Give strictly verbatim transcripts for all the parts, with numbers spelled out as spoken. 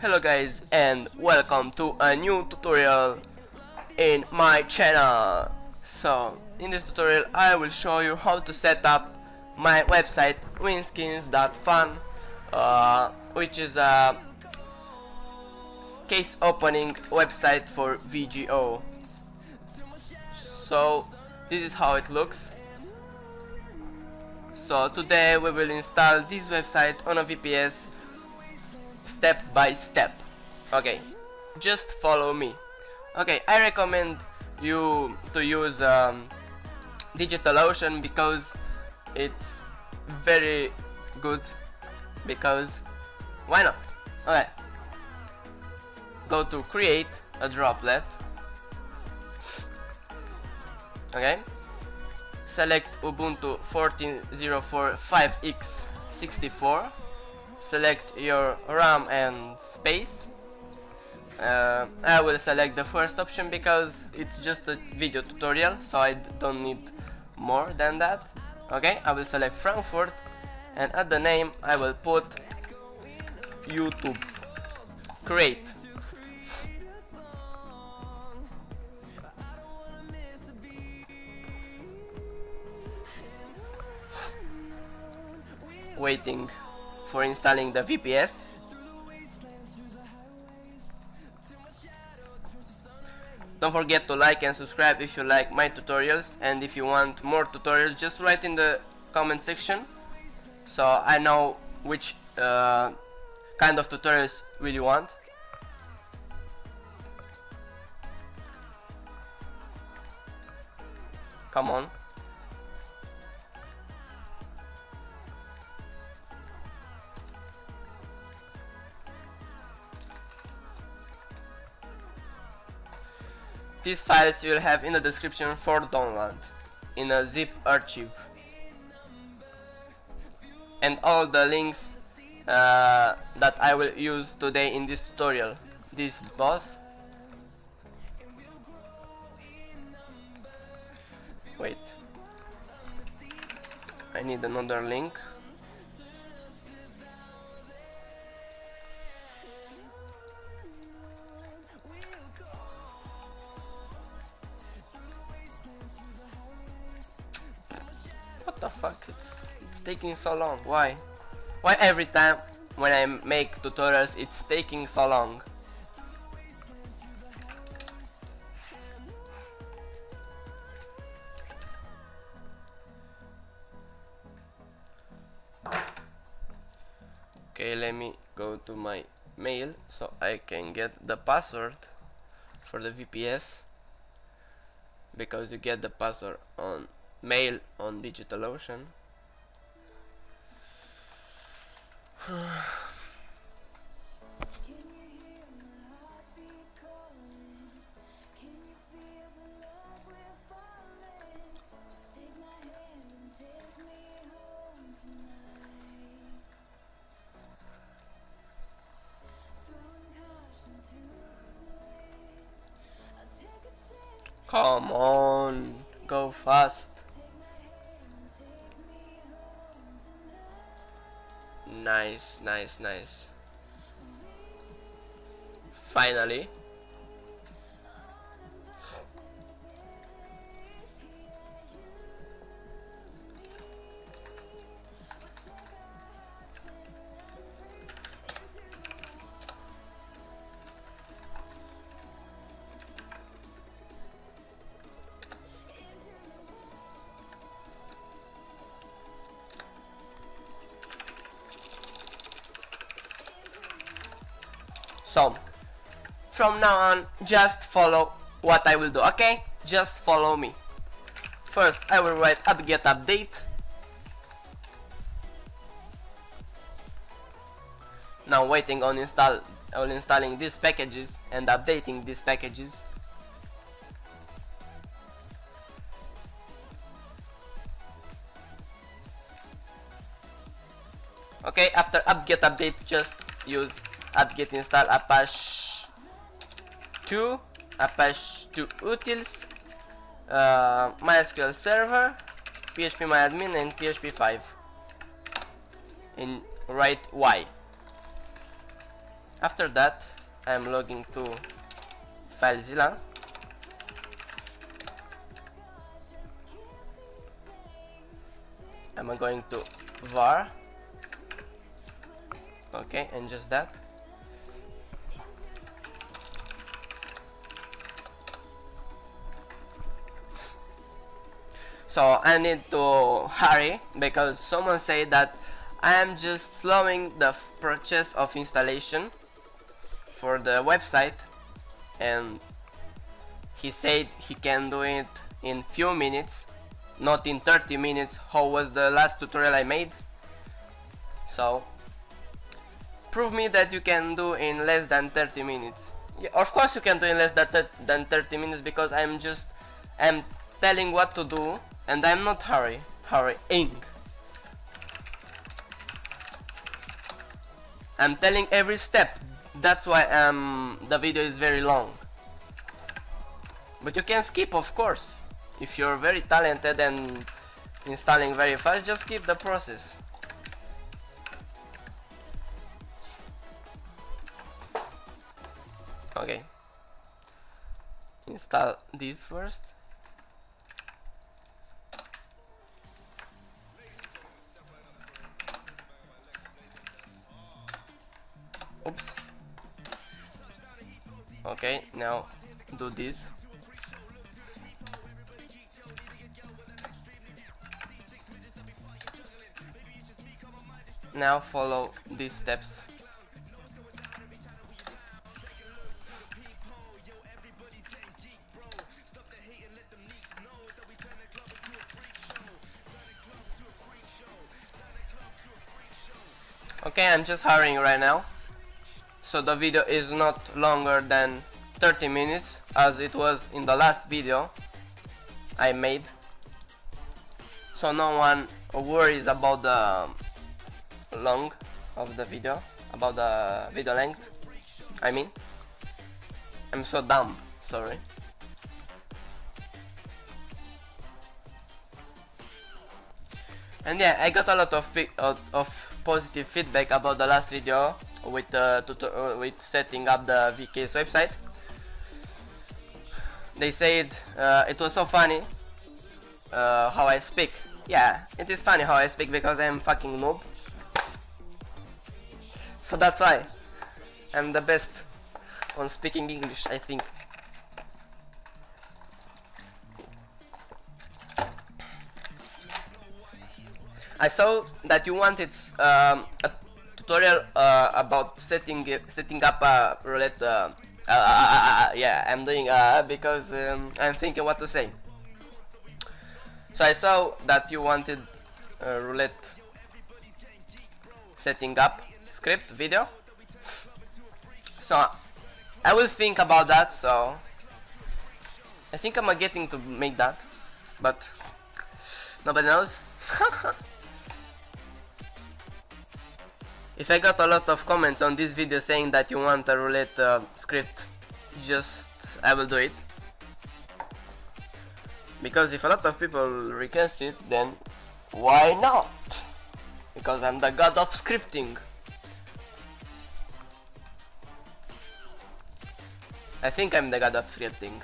Hello guys, and welcome to a new tutorial in my channel. So in this tutorial I will show you how to set up my website winskins dot fun, uh, which is a case opening website for V G O. So this is how it looks. So today we will install this website on a V P S step by step. Okay, just follow me. Okay, I recommend you to use um, DigitalOcean because it's very good, because why not? Okay, go to create a droplet. Okay, select Ubuntu fourteen oh four five x sixty-four, select your RAM and space. uh, I will select the first option because it's just a video tutorial, so I don't need more than that. Okay, I will select Frankfurt, and at the name I will put YouTube. Create. Waiting for installing the V P S. Don't forget to like and subscribe if you like my tutorials, and if you want more tutorials just write in the comment section so I know which uh, kind of tutorials will you want. Come on. These files you will have in the description for download in a zip archive, and all the links uh, that I will use today in this tutorial. This both. Wait, I need another link. What the fuck, it's, it's taking so long, why? Why every time when I make tutorials it's taking so long? Okay, let me go to my mail so I can get the password for the V P S, because you get the password on mail on DigitalOcean. Come on, go fast. Nice, nice, nice. Finally. So, from now on, just follow what I will do, okay? Just follow me. First, I will write apt-get update. Now waiting on install, on installing these packages and updating these packages. Okay, after apt-get update, just use apt-get install apache two, apache two utils, uh, MySQL server, phpMyAdmin, and php five, and write Y. After that, I am logging to FileZilla. I'm going to var, okay, and just that. So I need to hurry because someone said that I am just slowing the process of installation for the website, and he said he can do it in few minutes, not in thirty minutes, how was the last tutorial I made. So prove me that you can do in less than thirty minutes. Yeah, of course you can do in less than thirty minutes, because I'm just I'm telling what to do. And I'm not hurry, hurrying. I'm telling every step. That's why um the video is very long. But you can skip, of course. If you're very talented and installing very fast, just skip the process. Okay. Install this first. Oops. Okay, now do this. Now follow these steps. Okay, I'm just hurrying right now. So the video is not longer than thirty minutes, as it was in the last video I made. So no one worries about the long of the video, about the video length. I mean, I'm so dumb, sorry. And yeah, I got a lot of, of, of positive feedback about the last video with uh, tutorial, with setting up the V K's website. They said uh, it was so funny uh, how I speak. Yeah, it is funny how I speak because I'm fucking noob. So that's why I'm the best on speaking English, I think. I saw that you wanted um, a tutorial uh, about setting uh, setting up a roulette. Uh, uh, uh, uh, yeah, I'm doing uh, because um, I'm thinking what to say. So I saw that you wanted a roulette setting up script video. So I will think about that. So I think I'm getting to make that, but nobody knows. If I got a lot of comments on this video saying that you want a roulette uh, script, just I will do it. Because if a lot of people request it, then why not? Because I'm the god of scripting. I think I'm the god of scripting.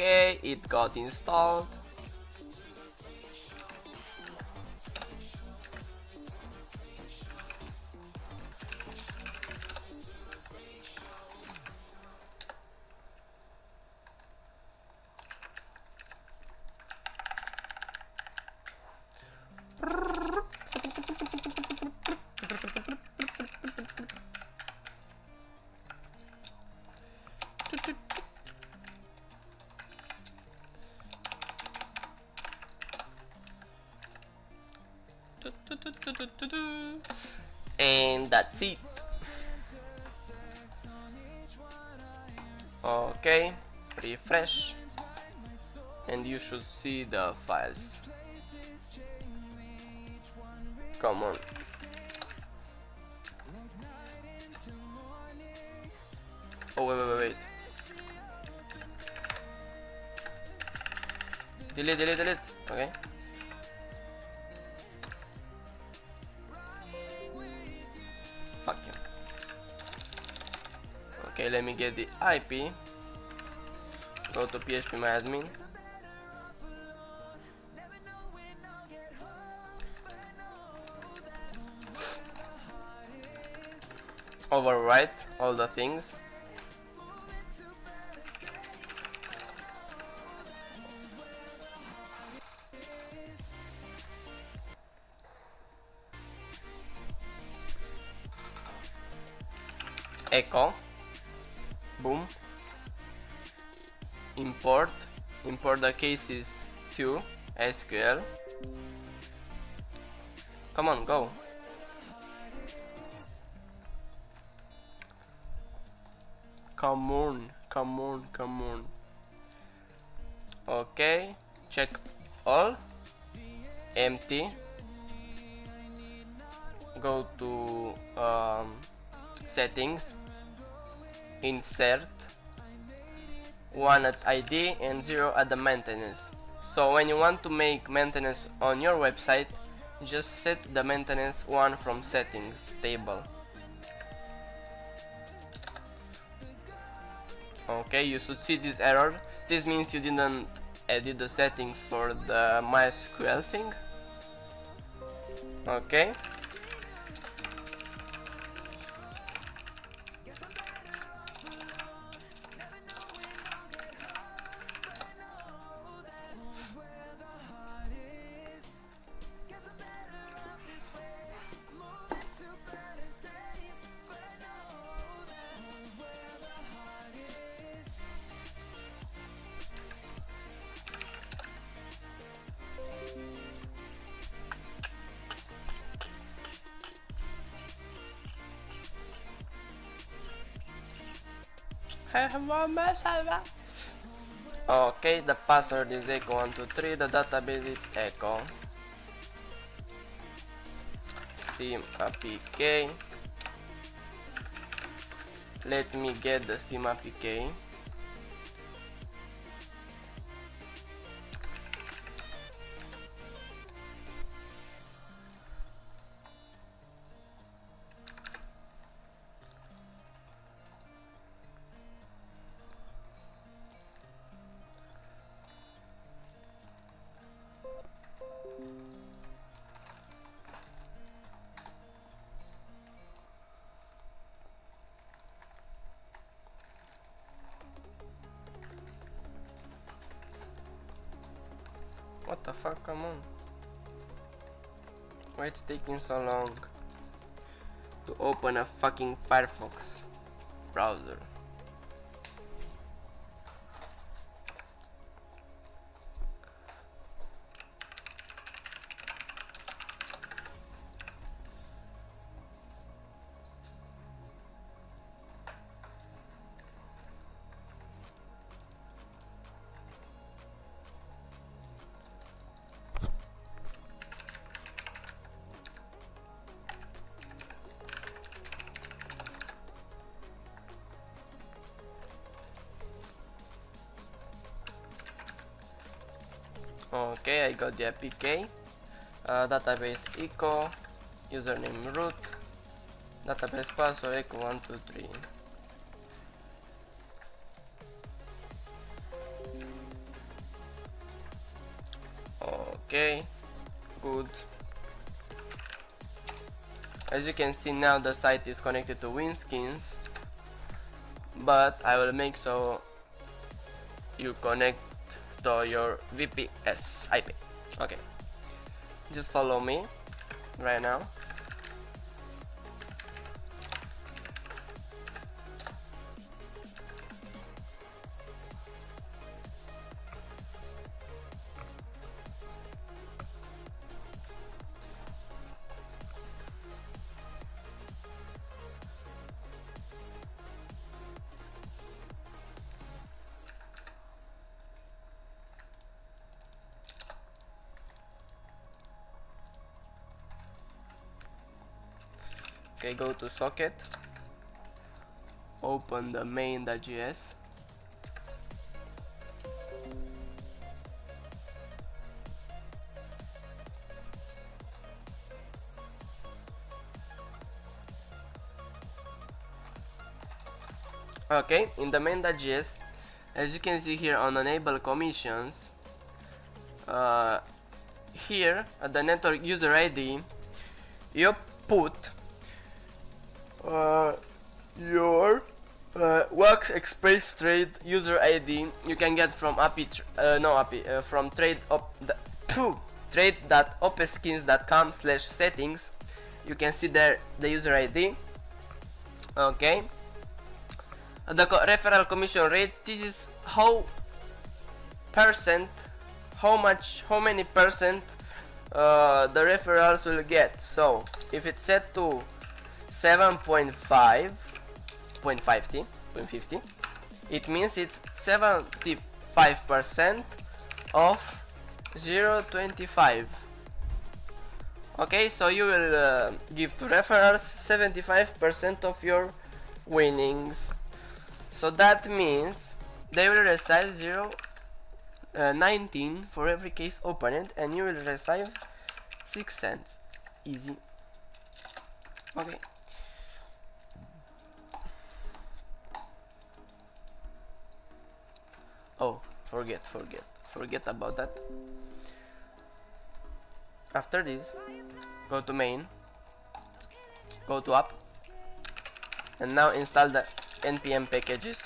Okay, it got installed. And that's it. Okay, refresh, and you should see the files. Come on. Oh wait, wait, wait. Delete, delete, delete. Okay. Okay, let me get the I P. Go to phpMyAdmin. Overwrite all the things. Echo, boom, import, import the cases to S Q L. Come on, go. Come on, come on, come on. Okay, check all, empty. Go to um, settings, insert one at I D and zero at the maintenance. So when you want to make maintenance on your website, just set the maintenance one from settings table. Okay, you should see this error. This means you didn't edit the settings for the MySQL thing. Okay, okay, the password is echo one two three, the database is echo. Steam A P I. Let me get the Steam A P I. What the fuck, come on. Why it's taking so long to open a fucking Firefox browser? Okay, I got the A P K, uh, database echo, username root, database password echo one two three. Okay, good. As you can see now, the site is connected to WinSkins, but I will make so you connect to your V P S I P. Okay, just follow me right now. Okay, go to Socket, open the main dot J S. Okay, in the main.js, as you can see here on enable commissions, uh, here at the network user I D, you put uh, your uh, Wax Express trade user I D you can get from A P I, tr uh, no A P I, uh, from trade op trade dot opskins dot com slash settings. You can see there the user I D. Okay. The co referral commission rate. This is how percent, how much, how many percent uh, the referrals will get. So if it's set to seven point five, point fifty, it means it's seventy-five percent of zero point two five. Okay, so you will uh, give to referrals seventy-five percent of your winnings. So that means they will receive zero, uh, nineteen for every case opened, and you will receive six cents. Easy. Okay. Oh, forget, forget, forget about that. After this, go to main, go to app, and now install the N P M packages.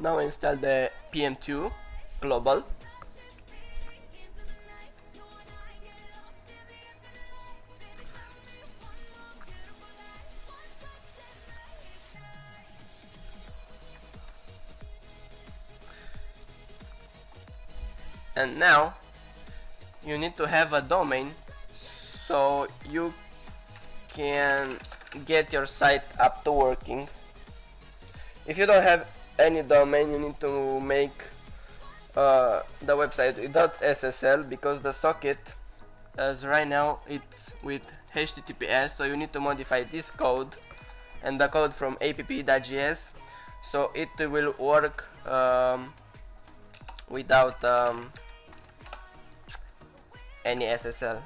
Now install the P M two global. And now you need to have a domain so you can get your site up to working. If you don't have any domain, you need to make uh, the website without S S L, because the socket as right now it's with H T T P S, so you need to modify this code and the code from apt dot J S so it will work um, without um, any S S L.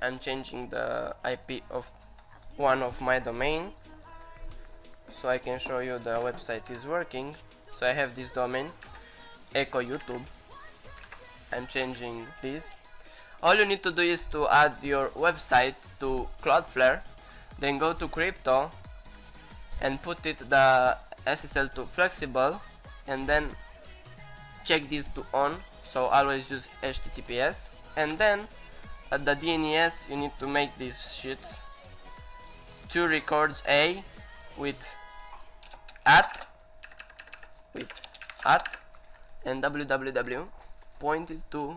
I'm changing the I P of one of my domain so I can show you the website is working. So I have this domain, Echo YouTube. I'm changing this. All you need to do is to add your website to Cloudflare, then go to crypto and put it the S S L to flexible, and then check this to on, so always use H T T P S, and then at the D N S you need to make these sheets, two records A with at with at and www pointed to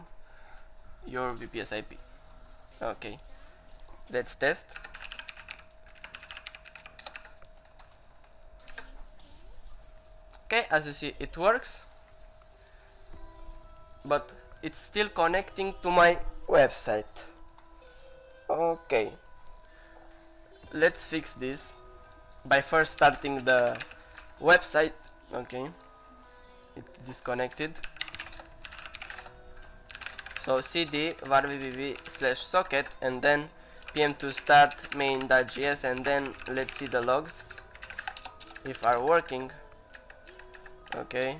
your V P S I P. Okay, let's test. Okay, as you see it works, but it's still connecting to my website. Okay, let's fix this by first starting the website. Okay, it disconnected. So cd varvbb slash socket and then pm two start main.js, and then let's see the logs if are working. Okay,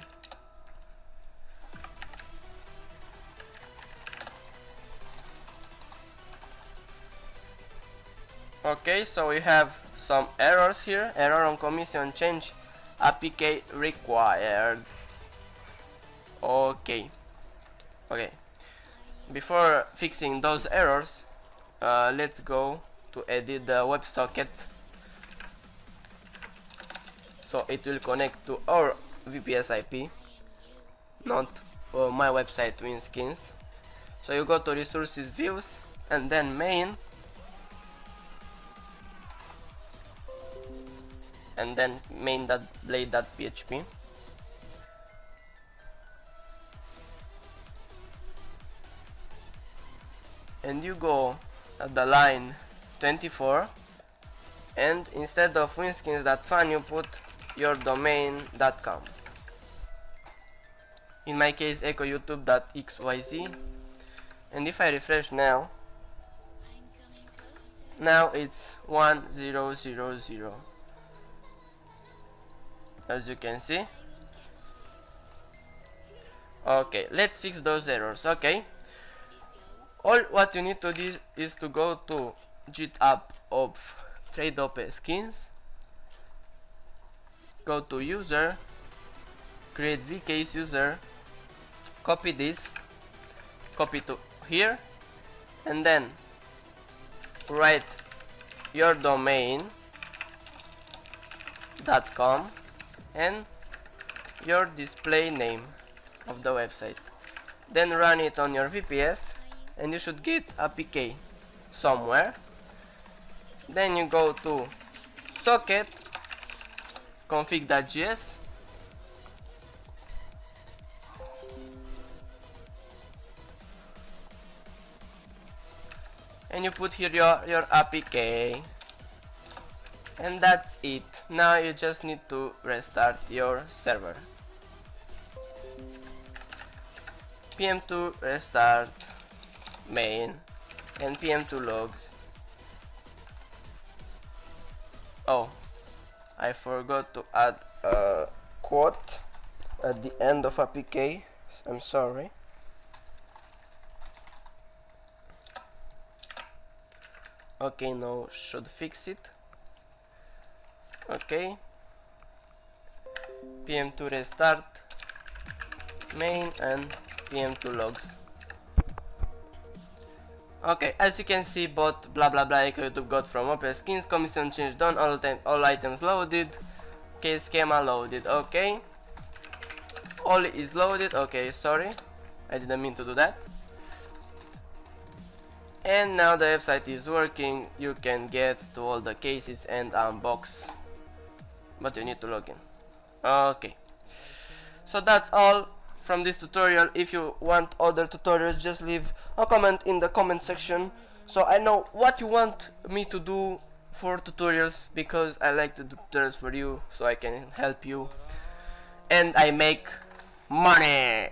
okay, so we have some errors here. Error on commission change, A P K required. Okay, okay. Before fixing those errors, uh, let's go to edit the WebSocket, so it will connect to our V P S I P, not uh, my website WinSkins. So you go to resources, views, and then main, and then main.blade.php. And you go at the line twenty-four, and instead of winskins dot fun you put your domain dot com. In my case, Echo YouTube.xyz. And if I refresh now, now it's one thousand. As you can see. Okay, let's fix those errors. Okay. All what you need to do is to go to GitHub of trade OPSkins, go to user, create vcase user, copy this, copy to here, and then write your domain dot com and your display name of the website. Then run it on your V P S. And you should get A P K somewhere. Then you go to socket, config.js, and you put here your, your A P K, and that's it. Now you just need to restart your server. P M two restart main and P M two logs. Oh, I forgot to add a quote at the end of A P K. I'm sorry. Okay, now should fix it. Okay, P M two restart main and P M two logs. Okay, as you can see, both blah blah blah Echo YouTube got from OPSkins, commission change done, all, all items loaded, okay, schema loaded, okay, all is loaded, okay, sorry, I didn't mean to do that. And now the website is working, you can get to all the cases and unbox, but you need to log in. Okay, so that's all from this tutorial. If you want other tutorials, just leave a comment in the comment section so I know what you want me to do for tutorials, because I like to do tutorials for you so I can help you and I make money.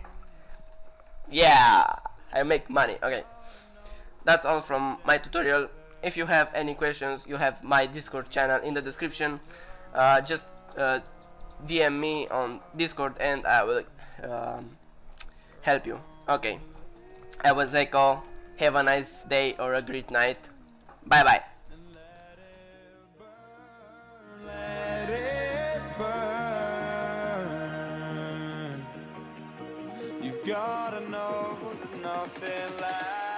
Yeah, I make money. Okay, that's all from my tutorial. If you have any questions, you have my Discord channel in the description. Uh, just uh, D M me on Discord and I will Um, help you. Okay, I was Echo. Have a nice day or a great night. Bye bye. Let it burn, let it burn. You've gotta know nothing like